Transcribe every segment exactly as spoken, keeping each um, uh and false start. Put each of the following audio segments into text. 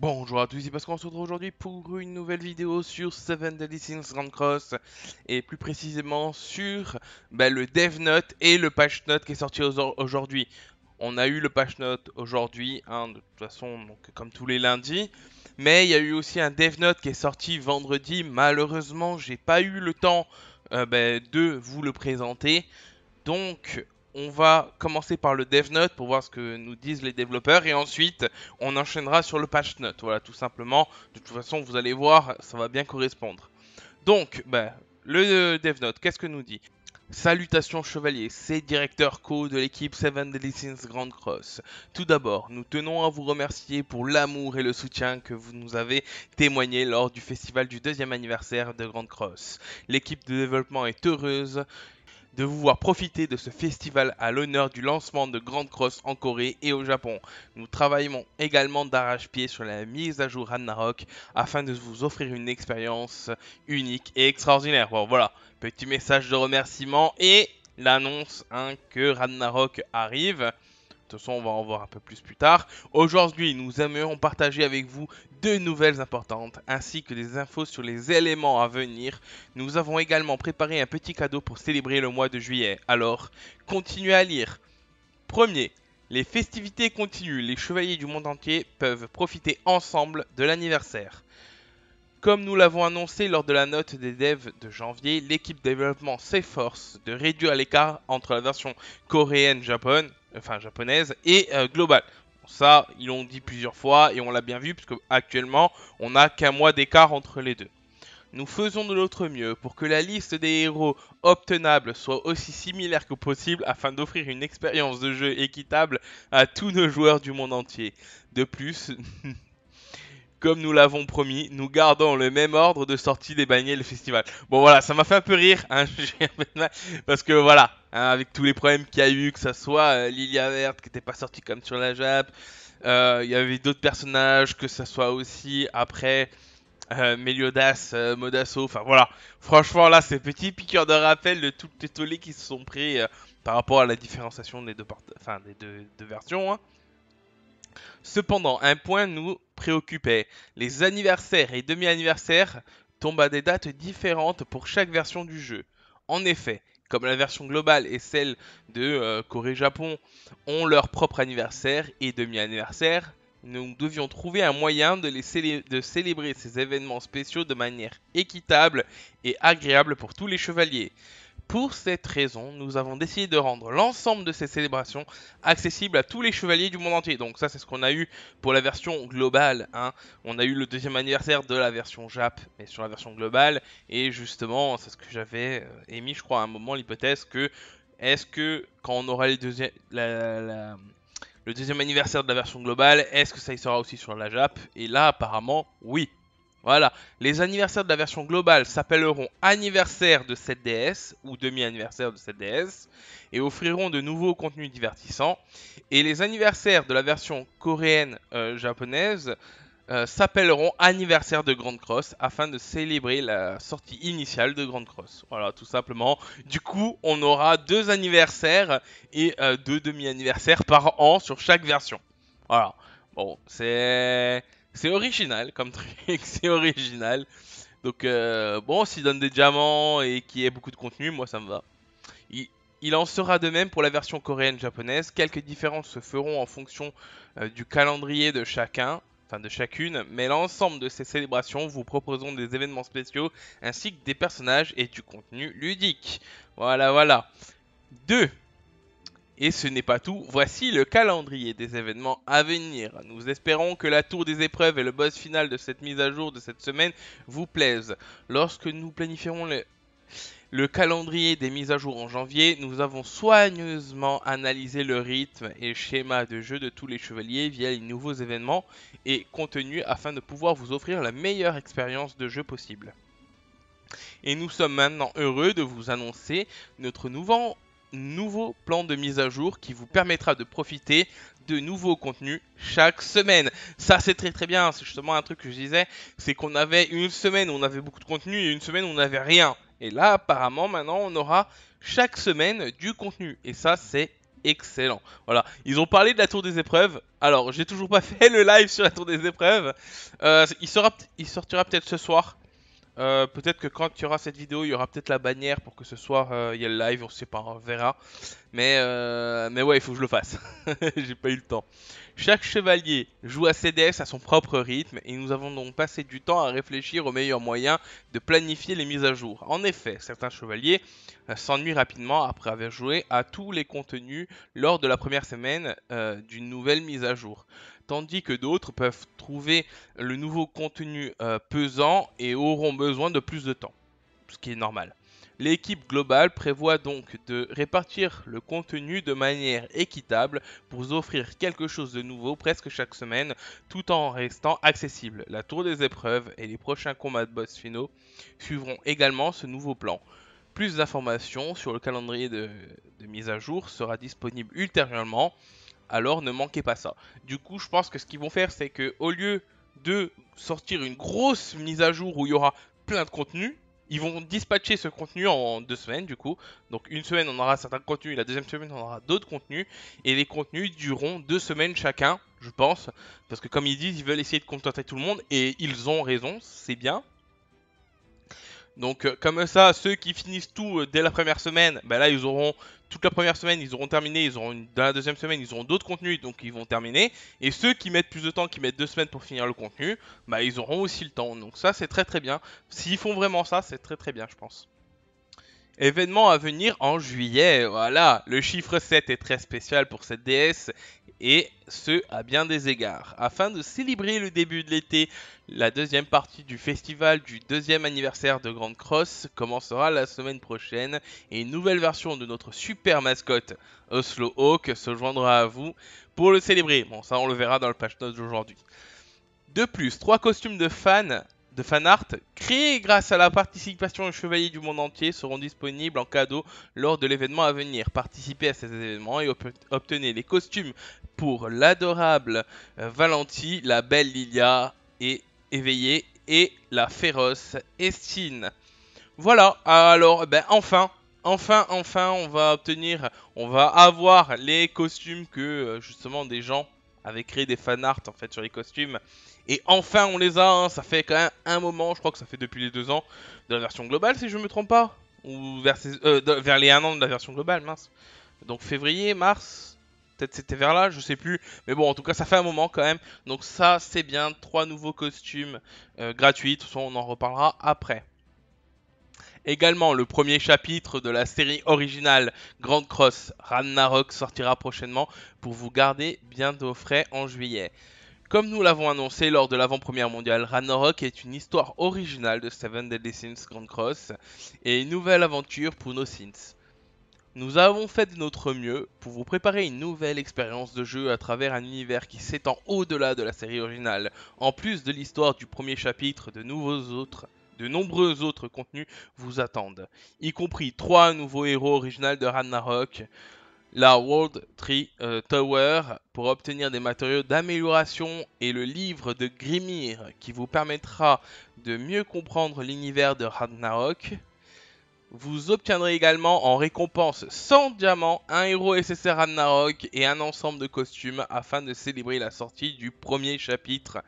Bonjour à tous, c'est Pascal, on se retrouve aujourd'hui pour une nouvelle vidéo sur Seven Deadly Sins Grand Cross et plus précisément sur bah, le Dev Note et le Patch Note qui est sorti aujourd'hui. On a eu le Patch Note aujourd'hui, hein, de toute façon, donc, comme tous les lundis, mais il y a eu aussi un Dev Note qui est sorti vendredi. Malheureusement, j'ai pas eu le temps euh, bah, de vous le présenter, donc on va commencer par le Dev Note pour voir ce que nous disent les développeurs et ensuite on enchaînera sur le Patch Note. Voilà, tout simplement. De toute façon, vous allez voir, ça va bien correspondre. Donc, bah, le Dev Note, qu'est-ce que nous dit ? Salutations chevaliers, c'est directeur co de l'équipe Seven Deadly Sins Grand Cross. Tout d'abord, nous tenons à vous remercier pour l'amour et le soutien que vous nous avez témoigné lors du festival du deuxième anniversaire de Grand Cross. L'équipe de développement est heureuse de vous voir profiter de ce festival à l'honneur du lancement de Grand Cross en Corée et au Japon. Nous travaillons également d'arrache-pied sur la mise à jour Ragnarok afin de vous offrir une expérience unique et extraordinaire. Bon, voilà, petit message de remerciement et l'annonce hein, que Ragnarok arrive. De toute façon, on va en voir un peu plus plus tard. Aujourd'hui, nous aimerions partager avec vous deux nouvelles importantes, ainsi que des infos sur les éléments à venir. Nous avons également préparé un petit cadeau pour célébrer le mois de juillet. Alors, continuez à lire. Premier, les festivités continuent. Les chevaliers du monde entier peuvent profiter ensemble de l'anniversaire. Comme nous l'avons annoncé lors de la note des devs de janvier, l'équipe développement s'efforce de réduire l'écart entre la version coréenne-japon, enfin japonaise et euh, globale. Bon, ça, ils l'ont dit plusieurs fois et on l'a bien vu parce qu'actuellement, on n'a qu'un mois d'écart entre les deux. Nous faisons de notre mieux pour que la liste des héros obtenables soit aussi similaire que possible afin d'offrir une expérience de jeu équitable à tous nos joueurs du monde entier. De plus... Comme nous l'avons promis, nous gardons le même ordre de sortie des bannières le festival. Bon voilà, ça m'a fait un peu rire, hein, parce que voilà, hein, avec tous les problèmes qu'il y a eu, que ça soit euh, Lilia Verde qui n'était pas sortie comme sur la Jap, euh, il y avait d'autres personnages, que ça soit aussi après euh, Meliodas, euh, Modasso, enfin voilà. Franchement là, ces petits piqueurs de rappel de toutes les tollés qui se sont pris euh, par rapport à la différenciation des deux, enfin, des deux, deux versions, hein. Cependant, un point nous préoccupait. Les anniversaires et demi-anniversaires tombent à des dates différentes pour chaque version du jeu. En effet, comme la version globale et celle de euh, Corée-Japon ont leur propre anniversaire et demi-anniversaire, nous devions trouver un moyen de, les célé de célébrer ces événements spéciaux de manière équitable et agréable pour tous les chevaliers. Pour cette raison, nous avons décidé de rendre l'ensemble de ces célébrations accessibles à tous les chevaliers du monde entier. Donc ça, c'est ce qu'on a eu pour la version globale, hein. On a eu le deuxième anniversaire de la version Jap, mais sur la version globale. Et justement, c'est ce que j'avais émis, je crois, à un moment, l'hypothèse que... Est-ce que, quand on aura les deuxi- la, la, la, le deuxième anniversaire de la version globale, est-ce que ça y sera aussi sur la Jap? Et là, apparemment, oui. Voilà, les anniversaires de la version globale s'appelleront anniversaire de sept D S ou demi-anniversaire de sept D S et offriront de nouveaux contenus divertissants. Et les anniversaires de la version coréenne-japonaise euh, euh, s'appelleront anniversaire de Grand Cross afin de célébrer la sortie initiale de Grand Cross. Voilà, tout simplement. Du coup, on aura deux anniversaires et euh, deux demi-anniversaires par an sur chaque version. Voilà, bon, c'est... C'est original comme truc, c'est original. Donc euh, bon, s'il donne des diamants et qu'il y ait beaucoup de contenu, moi ça me va. Il, il en sera de même pour la version coréenne-japonaise. Quelques différences se feront en fonction euh, du calendrier de chacun, enfin de chacune. Mais l'ensemble de ces célébrations, vous proposons des événements spéciaux ainsi que des personnages et du contenu ludique. Voilà, voilà. Deux. Et ce n'est pas tout, voici le calendrier des événements à venir. Nous espérons que la tour des épreuves et le boss final de cette mise à jour de cette semaine vous plaisent. Lorsque nous planifierons le, le calendrier des mises à jour en janvier, nous avons soigneusement analysé le rythme et schéma de jeu de tous les chevaliers via les nouveaux événements et contenus afin de pouvoir vous offrir la meilleure expérience de jeu possible. Et nous sommes maintenant heureux de vous annoncer notre nouveau... nouveau plan de mise à jour qui vous permettra de profiter de nouveaux contenus chaque semaine. Ça c'est très très bien, c'est justement un truc que je disais, c'est qu'on avait une semaine où on avait beaucoup de contenu et une semaine où on n'avait rien. Et là apparemment maintenant on aura chaque semaine du contenu et ça c'est excellent. Voilà, ils ont parlé de la tour des épreuves. Alors, j'ai toujours pas fait le live sur la tour des épreuves. Euh, il, sera, il sortira peut-être ce soir. Euh, peut-être que quand il y aura cette vidéo, il y aura peut-être la bannière pour que ce soir il euh, y ait le live, on sait pas, on verra. Mais, euh, mais ouais, il faut que je le fasse. J'ai pas eu le temps. Chaque chevalier joue à ses dés à son propre rythme et nous avons donc passé du temps à réfléchir aux meilleurs moyens de planifier les mises à jour. En effet, certains chevaliers euh, s'ennuient rapidement après avoir joué à tous les contenus lors de la première semaine euh, d'une nouvelle mise à jour. Tandis que d'autres peuvent trouver le nouveau contenu euh, pesant et auront besoin de plus de temps, ce qui est normal. L'équipe globale prévoit donc de répartir le contenu de manière équitable pour offrir quelque chose de nouveau presque chaque semaine tout en restant accessible. La tour des épreuves et les prochains combats de boss finaux suivront également ce nouveau plan. Plus d'informations sur le calendrier de, de mise à jour sera disponible ultérieurement. Alors ne manquez pas ça. Du coup, je pense que ce qu'ils vont faire, c'est que au lieu de sortir une grosse mise à jour où il y aura plein de contenu, ils vont dispatcher ce contenu en deux semaines du coup. Donc une semaine, on aura certains contenus, la deuxième semaine, on aura d'autres contenus. Et les contenus dureront deux semaines chacun, je pense. Parce que comme ils disent, ils veulent essayer de contenter tout le monde et ils ont raison, c'est bien. Donc euh, comme ça, ceux qui finissent tout euh, dès la première semaine, bah là ils auront toute la première semaine, ils auront terminé, ils auront une, dans la deuxième semaine, ils auront d'autres contenus, donc ils vont terminer. Et ceux qui mettent plus de temps, qui mettent deux semaines pour finir le contenu, bah ils auront aussi le temps. Donc ça c'est très très bien. S'ils font vraiment ça, c'est très très bien je pense. Événement à venir en juillet, voilà. Le chiffre sept est très spécial pour cette déesse. Et ce, à bien des égards. Afin de célébrer le début de l'été, la deuxième partie du festival du deuxième anniversaire de Grand Cross commencera la semaine prochaine. Et une nouvelle version de notre super mascotte, Oslo Hawk, se joindra à vous pour le célébrer. Bon, ça on le verra dans le patch note d'aujourd'hui. De plus, trois costumes de fans... de fanart créés grâce à la participation aux chevaliers du monde entier seront disponibles en cadeau lors de l'événement à venir. Participez à ces événements et ob obtenez les costumes pour l'adorable euh, Valentie, la belle Lilia et éveillée et la féroce Estine. Voilà, alors ben enfin, enfin, enfin on va obtenir, on va avoir les costumes que euh, justement des gens avaient créé des fanarts en fait sur les costumes. Et enfin on les a, hein. Ça fait quand même un moment, je crois que ça fait depuis les deux ans de la version globale si je ne me trompe pas. Ou vers, ces, euh, de, vers les un an de la version globale, mince. Donc février, mars, peut-être c'était vers là, je sais plus. Mais bon en tout cas ça fait un moment quand même. Donc ça c'est bien, trois nouveaux costumes euh, gratuits, de toute façon on en reparlera après. Également, le premier chapitre de la série originale Grand Cross Ragnarok sortira prochainement pour vous garder bien au frais en juillet. Comme nous l'avons annoncé lors de l'avant-première mondiale, Ragnarok est une histoire originale de Seven Deadly Sins Grand Cross et une nouvelle aventure pour nos Sins. Nous avons fait de notre mieux pour vous préparer une nouvelle expérience de jeu à travers un univers qui s'étend au-delà de la série originale. En plus de l'histoire du premier chapitre, de nouveaux autres... de nombreux autres contenus vous attendent, y compris trois nouveaux héros originaux de Ragnarok, la World Tree euh, Tower pour obtenir des matériaux d'amélioration et le livre de Grimir qui vous permettra de mieux comprendre l'univers de Ragnarok. Vous obtiendrez également en récompense cent diamants, un héros S S R Ragnarok et un ensemble de costumes afin de célébrer la sortie du premier chapitre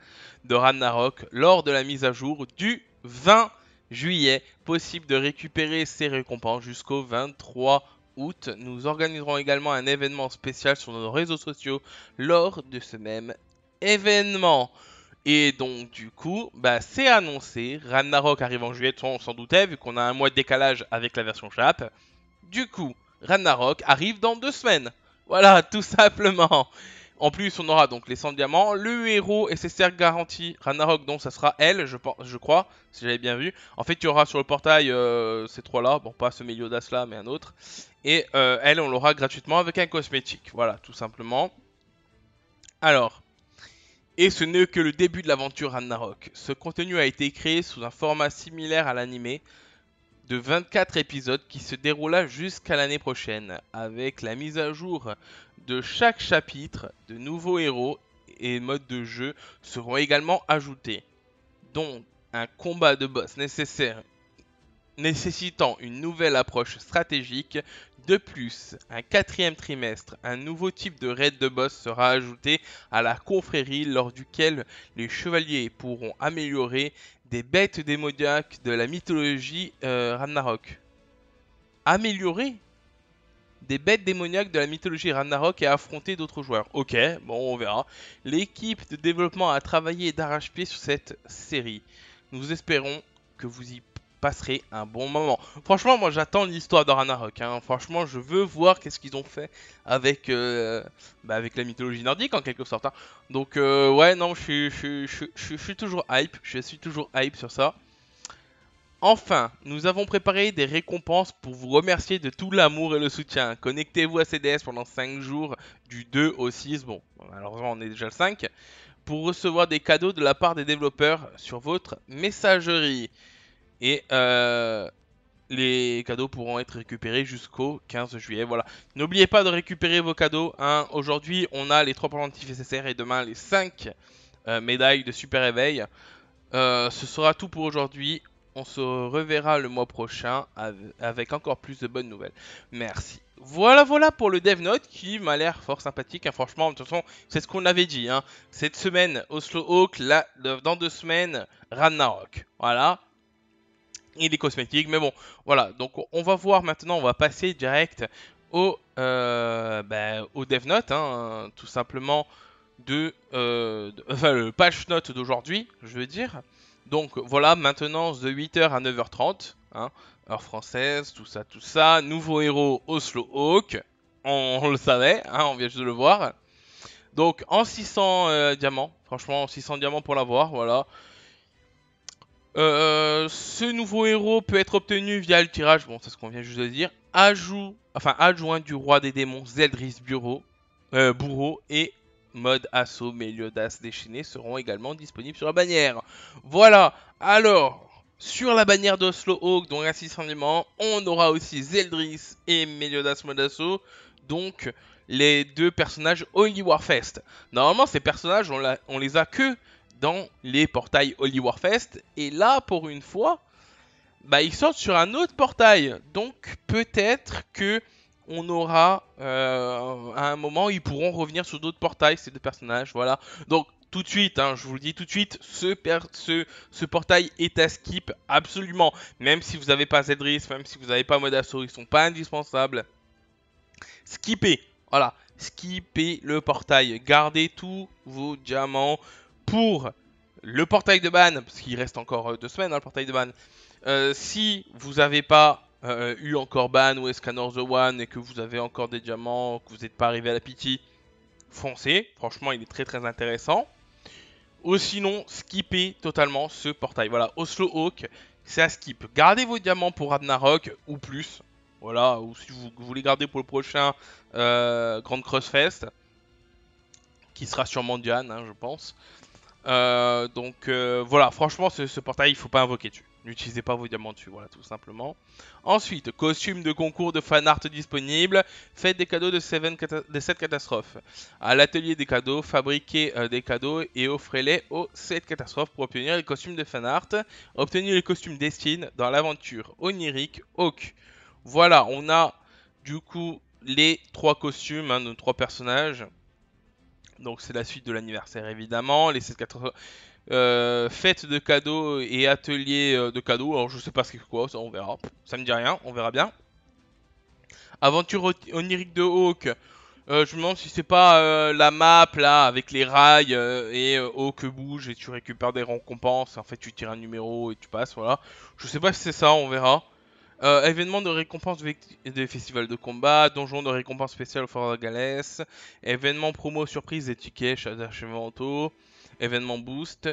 de Ragnarok lors de la mise à jour du vingt juillet, possible de récupérer ces récompenses jusqu'au vingt-trois août. Nous organiserons également un événement spécial sur nos réseaux sociaux lors de ce même événement. Et donc du coup, bah, c'est annoncé, Ragnarok arrive en juillet, on s'en doutait vu qu'on a un mois de décalage avec la version chap. Du coup, Ragnarok arrive dans deux semaines, voilà tout simplement. En plus, on aura donc les cent diamants, le héros S S R garanti Ragnarok, donc ça sera elle, je, pense, je crois, si j'avais bien vu. En fait, il y aura sur le portail euh, ces trois-là, bon, pas ce Meliodas là, mais un autre. Et euh, elle, on l'aura gratuitement avec un cosmétique, voilà, tout simplement. Alors, et ce n'est que le début de l'aventure Ragnarok. Ce contenu a été créé sous un format similaire à l'animé de vingt-quatre épisodes qui se déroula jusqu'à l'année prochaine, avec la mise à jour de chaque chapitre, de nouveaux héros et modes de jeu seront également ajoutés, dont un combat de boss nécessaire nécessitant une nouvelle approche stratégique. De plus, un quatrième trimestre, un nouveau type de raid de boss sera ajouté à la confrérie lors duquel les chevaliers pourront améliorer des bêtes démoniaques de la mythologie euh, Ragnarok. Améliorer des bêtes démoniaques de la mythologie Ragnarok et affronter d'autres joueurs. Ok, bon, on verra. L'équipe de développement a travaillé d'arrache-pied sur cette série. Nous espérons que vous y passerez un bon moment. Franchement, moi, j'attends l'histoire de Ragnarok. Hein. Franchement, je veux voir qu'est-ce qu'ils ont fait avec, euh, bah, avec la mythologie nordique, en quelque sorte. Hein. Donc, euh, ouais, non, je suis toujours hype. Je suis toujours hype sur ça. Enfin, nous avons préparé des récompenses pour vous remercier de tout l'amour et le soutien. Connectez-vous à C D S pendant cinq jours, du deux au six, bon, malheureusement on est déjà le cinq, pour recevoir des cadeaux de la part des développeurs sur votre messagerie. Et euh, les cadeaux pourront être récupérés jusqu'au quinze juillet, voilà. N'oubliez pas de récupérer vos cadeaux, hein. Aujourd'hui on a les trois pendentifs nécessaires et demain les cinq euh, médailles de super éveil. Euh, ce sera tout pour aujourd'hui. On se reverra le mois prochain avec encore plus de bonnes nouvelles. Merci. Voilà, voilà pour le Dev Note qui m'a l'air fort sympathique. Hein. Franchement, de toute façon, c'est ce qu'on avait dit. Hein. Cette semaine, Oslo Hawk. Là, dans deux semaines, Ragnarok. Voilà. Et les cosmétiques. Mais bon, voilà. Donc, on va voir maintenant. On va passer direct au, euh, bah, au Dev Note. Hein, tout simplement, de, euh, de, enfin, le patch note d'aujourd'hui, je veux dire. Donc voilà, maintenance de huit heures à neuf heures trente, hein, heure française, tout ça, tout ça. Nouveau héros, Oslo Hawk, on, on le savait, hein, on vient juste de le voir. Donc en six cents diamants, franchement six cents diamants pour l'avoir, voilà. Euh, ce nouveau héros peut être obtenu via le tirage, bon c'est ce qu'on vient juste de dire. Ajout, enfin adjoint du roi des démons, Zeldris Bureau, euh, Bourreau et... mode assaut Meliodas déchaîné seront également disponibles sur la bannière. Voilà, alors, sur la bannière d'Oslo Hawk, donc à six cents diamants, on aura aussi Zeldris et Meliodas mode assaut, donc les deux personnages Holy Warfest. Normalement, ces personnages, on, la, on les a que dans les portails Holy Warfest, et là, pour une fois, bah, ils sortent sur un autre portail, donc peut-être que... on aura, euh, à un moment, ils pourront revenir sur d'autres portails, ces deux personnages, voilà. Donc, tout de suite, hein, je vous le dis tout de suite, ce, ce, ce portail est à skip, absolument. Même si vous n'avez pas Zeldris, même si vous n'avez pas Modasso, ils ne sont pas indispensables. Skippez, voilà, skippez le portail. Gardez tous vos diamants pour le portail de ban, parce qu'il reste encore deux semaines, hein, le portail de ban. Euh, si vous n'avez pas... Euh, eu encore ban ou Escanor the One et que vous avez encore des diamants, que vous n'êtes pas arrivé à la pitié, foncez, franchement il est très très intéressant. Ou sinon, skippez totalement ce portail. Voilà, Oslo Hawk, c'est à skip. Gardez vos diamants pour Ragnarok ou plus, voilà, ou si vous voulez garder pour le prochain euh, Grand Cross Fest, qui sera sûrement Diane, hein, je pense. Euh, donc euh, voilà, franchement ce, ce portail il faut pas invoquer dessus. N'utilisez pas vos diamants dessus, voilà tout simplement. Ensuite, costume de concours de fanart disponible. Faites des cadeaux de sept catastrophes. À l'atelier des cadeaux, fabriquez euh, des cadeaux et offrez-les aux sept catastrophes pour obtenir les costumes de fanart. Obtenez les costumes d'Estine dans l'aventure onirique Hawk. Voilà, on a du coup les trois costumes, hein, nos trois personnages. Donc c'est la suite de l'anniversaire évidemment, les sept catastrophes, euh, fête de cadeaux et atelier de cadeaux, alors je sais pas ce que c'est quoi, ça on verra, ça me dit rien, on verra bien. Aventure onirique de Hawk, euh, je me demande si c'est pas euh, la map là avec les rails euh, et euh, Hawk bouge et tu récupères des récompenses, en fait tu tires un numéro et tu passes, voilà. Je sais pas si c'est ça, on verra. Euh, événement de récompense de festival de combat, donjon de récompense spéciale au Fort de Galès, événement promo surprise des tickets d'achat, événement boost,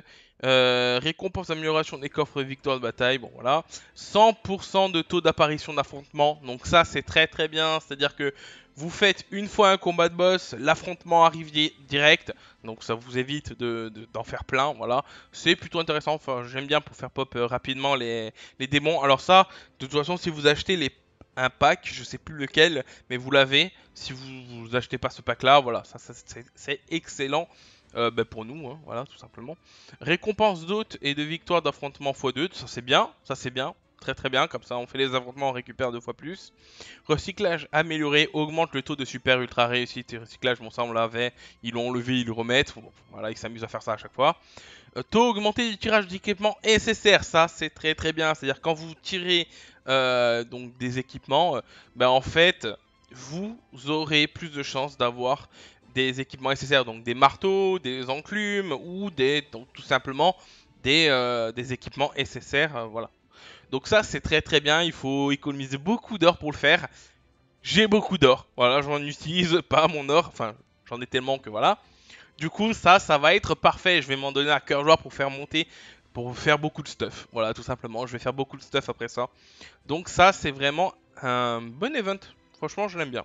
euh, récompense d'amélioration des coffres et victoire de bataille, bon voilà, cent pour cent de taux d'apparition d'affrontement, donc ça c'est très très bien, c'est-à-dire que vous faites une fois un combat de boss, l'affrontement arrive di direct, donc ça vous évite de, de, d'en faire plein, voilà, c'est plutôt intéressant, enfin j'aime bien pour faire pop euh, rapidement les, les démons, alors ça, de toute façon si vous achetez les, un pack, je sais plus lequel, mais vous l'avez, si vous, vous achetez pas ce pack là, voilà, ça, ça c'est excellent. Euh, bah pour nous, hein, voilà tout simplement. Récompense d'hôtes et de victoires d'affrontement fois deux, ça c'est bien, ça c'est bien, Très très bien, comme ça on fait les affrontements, on récupère deux fois plus. Recyclage amélioré, augmente le taux de super ultra réussite et recyclage, bon ça on l'avait, ils l'ont enlevé, ils le remettent, bon, voilà ils s'amusent à faire ça à chaque fois. Euh, taux augmenté du tirage d'équipement S S R, ça c'est très très bien, c'est-à-dire quand vous tirez euh, donc des équipements, euh, ben en fait vous aurez plus de chances d'avoir des équipements S S R, donc des marteaux, des enclumes ou des donc, tout simplement des, euh, des équipements S S R, euh, voilà. Donc ça c'est très très bien, il faut économiser beaucoup d'or pour le faire. J'ai beaucoup d'or, voilà, j'en utilise pas mon or, enfin j'en ai tellement que voilà. Du coup ça, ça va être parfait, je vais m'en donner à cœur joie pour faire monter, pour faire beaucoup de stuff. Voilà tout simplement, je vais faire beaucoup de stuff après ça. Donc ça c'est vraiment un bon event, franchement je l'aime bien.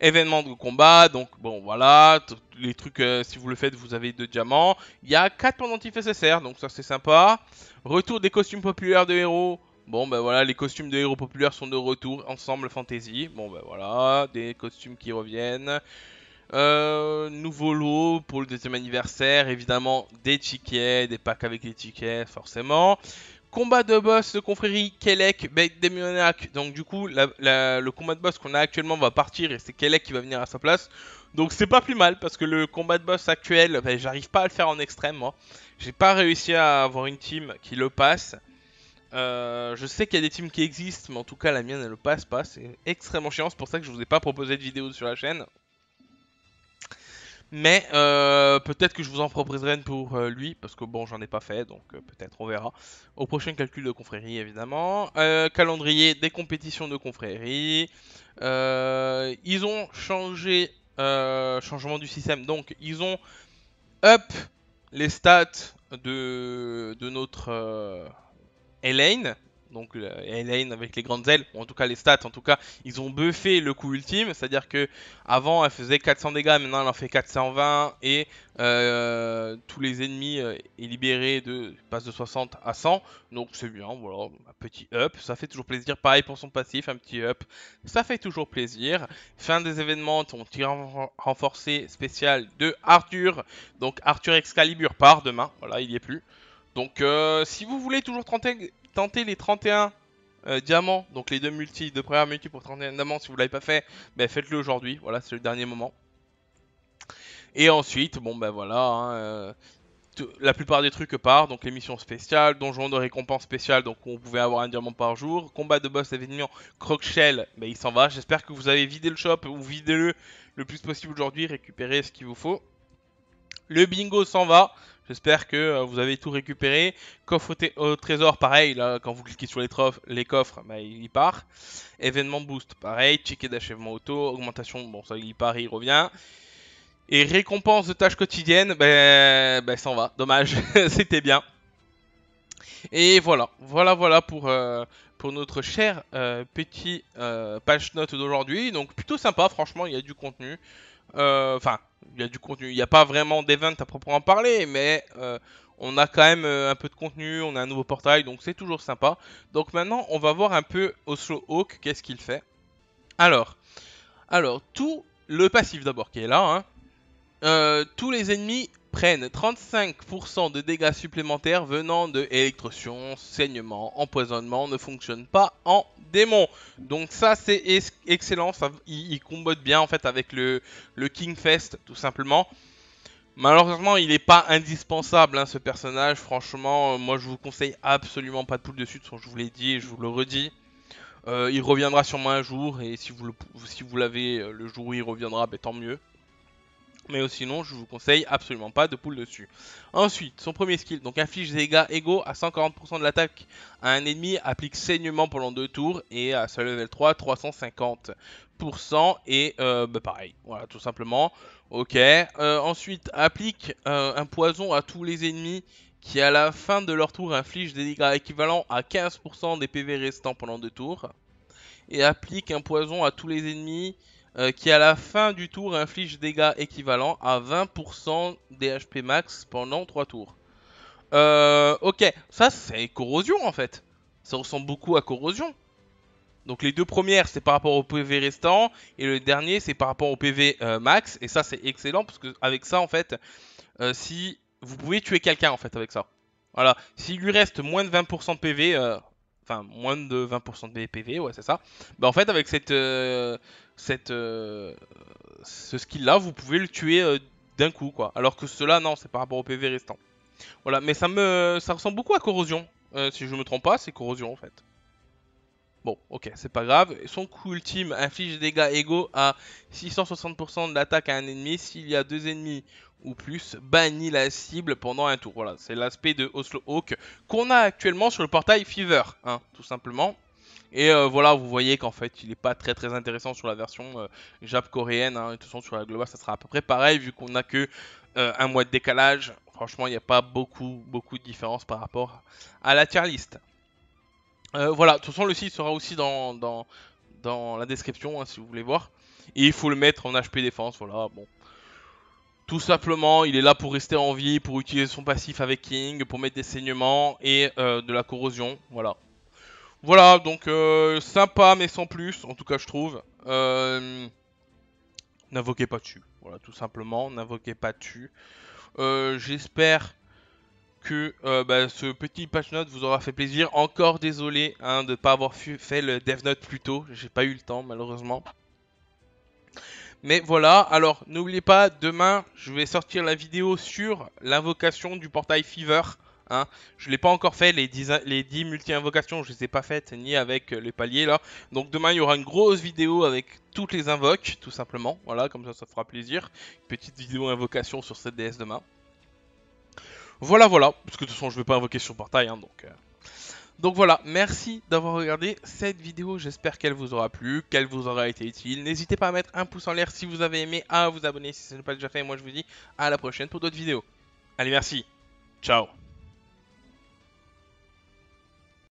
Événement de combat, donc bon voilà, les trucs, euh, si vous le faites vous avez deux diamants. Il y a quatre pendentifs S S R, donc ça c'est sympa. Retour des costumes populaires de héros, bon ben voilà, les costumes de héros populaires sont de retour, ensemble fantasy, bon ben voilà, des costumes qui reviennent. Euh, nouveau lot pour le deuxième anniversaire, évidemment des tickets, des packs avec les tickets forcément. Combat de boss de confrérie Kelek, Bête Démoniaque. Donc du coup, la, la, le combat de boss qu'on a actuellement va partir et c'est Kelek qui va venir à sa place. Donc c'est pas plus mal parce que le combat de boss actuel, bah, j'arrive pas à le faire en extrême. Moi, j'ai pas réussi à avoir une team qui le passe. Euh, je sais qu'il y a des teams qui existent, mais en tout cas la mienne elle le passe pas. C'est extrêmement chiant, c'est pour ça que je vous ai pas proposé de vidéo sur la chaîne. Mais euh, peut-être que je vous en proposerai une pour euh, lui, parce que bon, j'en ai pas fait, donc euh, peut-être, on verra. Au prochain calcul de confrérie, évidemment. Euh, calendrier des compétitions de confrérie. Euh, ils ont changé, euh, changement du système, donc ils ont up les stats de, de notre euh, Elaine. Donc Elaine avec les grandes ailes, ou en tout cas les stats, en tout cas ils ont buffé le coup ultime, c'est-à-dire que avant elle faisait quatre cents dégâts, maintenant elle en fait quatre cent vingt et euh, tous les ennemis euh, est libéré de passe de soixante à cent, donc c'est bien, voilà, un petit up, ça fait toujours plaisir, pareil pour son passif, un petit up, ça fait toujours plaisir. Fin des événements, ton tirant renforcé spécial de Arthur, donc Arthur Excalibur part demain, voilà il n'y est plus, donc euh, si vous voulez toujours trente... tenter les trente et un euh, diamants, donc les deux multi, deux premières multi pour trente et un diamants, si vous ne l'avez pas fait, ben faites-le aujourd'hui, voilà, c'est le dernier moment. Et ensuite, bon ben voilà, hein, euh, la plupart des trucs partent, donc les missions spéciales, donjons de récompense spéciale, donc on pouvait avoir un diamant par jour, combat de boss événement, Croque Shell, ben il s'en va, j'espère que vous avez vidé le shop, ou videz-le le plus possible aujourd'hui, récupérez ce qu'il vous faut. Le bingo s'en va, j'espère que euh, vous avez tout récupéré. Coffre au, au trésor, pareil, là, quand vous cliquez sur les, les coffres, bah, il y part. Événement boost, pareil, ticket d'achèvement auto, augmentation, bon ça il y part, il revient. Et récompense de tâches quotidiennes, ben bah, bah, s'en va, dommage, c'était bien. Et voilà, voilà, voilà pour, euh, pour notre cher euh, petit euh, patch note d'aujourd'hui. Donc plutôt sympa, franchement, il y a du contenu. Enfin, euh, il y a du contenu, il n'y a pas vraiment d'event à proprement parler, mais euh, on a quand même euh, un peu de contenu, on a un nouveau portail, donc c'est toujours sympa. Donc maintenant, on va voir un peu Oslo Hawk, qu'est-ce qu'il fait. Alors, alors, tout le passif d'abord qui est là, hein, euh, tous les ennemis prennent trente-cinq pour cent de dégâts supplémentaires venant de électrocution, saignement, empoisonnement, ne fonctionne pas en démon. Donc ça c'est excellent, ça, il, il combote bien en fait avec le, le King Fest tout simplement. Malheureusement il n'est pas indispensable hein, ce personnage, franchement moi je vous conseille absolument pas de poule dessus, de toute façon je vous l'ai dit et je vous le redis. Euh, il reviendra sûrement un jour et si vous le, si vous l'avez le jour où il reviendra, ben, tant mieux. Mais sinon, je vous conseille absolument pas de poule dessus. Ensuite, son premier skill, donc inflige des dégâts égaux à cent quarante pour cent de l'attaque à un ennemi, applique saignement pendant deux tours et à sa level trois, trois cent cinquante pour cent et euh, bah pareil, voilà tout simplement. Ok, euh, ensuite applique euh, un poison à tous les ennemis qui à la fin de leur tour inflige des dégâts équivalents à quinze pour cent des P V restants pendant deux tours et applique un poison à tous les ennemis. Euh, qui à la fin du tour inflige dégâts équivalents à vingt pour cent des H P max pendant trois tours. Euh, ok, ça c'est corrosion en fait. Ça ressemble beaucoup à corrosion. Donc les deux premières c'est par rapport au P V restant et le dernier c'est par rapport au P V euh, max. Et ça c'est excellent parce que avec ça en fait, euh, si vous pouvez tuer quelqu'un en fait avec ça. Voilà, s'il lui reste moins de vingt pour cent de P V, euh, enfin moins de vingt pour cent des P V, ouais c'est ça. Bah en fait avec cette, euh, cette euh, ce skill là vous pouvez le tuer euh, d'un coup quoi. Alors que cela non, c'est par rapport au P V restant. Voilà, mais ça me ça ressemble beaucoup à Corrosion. Euh, si je me trompe pas, c'est Corrosion en fait. Bon, ok, c'est pas grave. Son coup ultime inflige des dégâts égaux à six cent soixante pour cent de l'attaque à un ennemi. S'il y a deux ennemis ou plus, bannit la cible pendant un tour. Voilà, c'est l'aspect de Oslo Hawk qu'on a actuellement sur le portail Fever, hein, tout simplement. Et euh, voilà, vous voyez qu'en fait, il n'est pas très très intéressant sur la version euh, Jap coréenne. Hein. De toute façon, sur la globale, ça sera à peu près pareil, vu qu'on n'a que euh, un mois de décalage. Franchement, il n'y a pas beaucoup, beaucoup de différence par rapport à la tier list. Euh, voilà, de toute façon le site sera aussi dans, dans, dans la description hein, si vous voulez voir. Et il faut le mettre en H P défense, voilà, bon. Tout simplement, il est là pour rester en vie, pour utiliser son passif avec King, pour mettre des saignements et euh, de la corrosion, voilà. Voilà, donc euh, sympa mais sans plus, en tout cas je trouve. Euh, n'invoquez pas dessus, voilà, tout simplement, n'invoquez pas dessus. Euh, j'espère... que euh, bah, ce petit patch note vous aura fait plaisir. Encore désolé hein, de ne pas avoir fait le dev note plus tôt. J'ai pas eu le temps malheureusement. Mais voilà. Alors n'oubliez pas, demain je vais sortir la vidéo sur l'invocation du portail Fever. Hein. Je ne l'ai pas encore fait. Les dix, les dix multi-invocations, je ne les ai pas faites ni avec les paliers là. Donc demain il y aura une grosse vidéo avec toutes les invoques tout simplement. Voilà, comme ça ça fera plaisir. Une petite vidéo invocation sur cette D S demain. Voilà, voilà, parce que de toute façon je ne vais pas invoquer sur le portail, hein, donc, euh... donc voilà, merci d'avoir regardé cette vidéo, j'espère qu'elle vous aura plu, qu'elle vous aura été utile. N'hésitez pas à mettre un pouce en l'air si vous avez aimé, à vous abonner si ce n'est pas déjà fait, et moi je vous dis à la prochaine pour d'autres vidéos. Allez, merci, ciao.